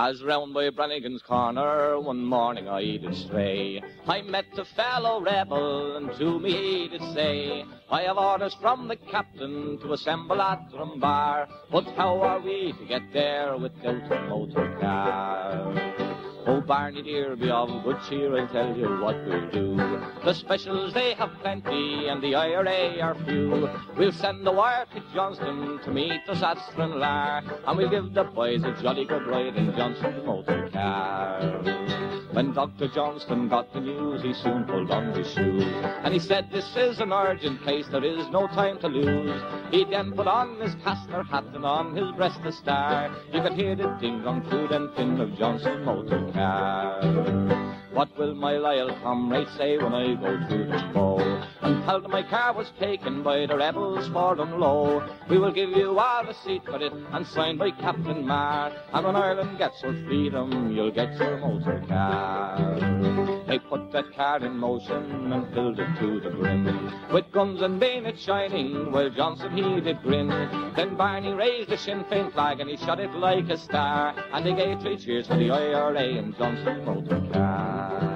As round by Brannigan's corner one morning I did stray, I met a fellow rebel, and to me he did say, I have orders from the captain to assemble at Drumbar, but how are we to get there without a motor car? Oh, Barney dear, be of good cheer, I'll tell you what we'll do. The specials they have plenty, and the IRA are few. We'll send a wire to Johnston to meet us at Stranraer, and we'll give the boys a jolly good ride in Johnston's motor car. When Dr. Johnston got the news, he soon pulled on his shoes, and he said, this is an urgent case, there is no time to lose. He then put on his castor hat and on his breast a star. You could hear the ding-dong through and thin of Johnston's motor car. What will my loyal comrades say when I go to the foe and tell them my car was taken by the rebels for and low? We will give you all a seat for it, and signed by Captain Marr, and when Ireland gets her freedom, you'll get your motor car. They put that car in motion and filled it to the brim with guns and bayonets shining, while Johnston he did grin. Then Barney raised the Sinn Féin flag and he shot it like a star, and they gave three cheers for the IRA and Johnston's motor car.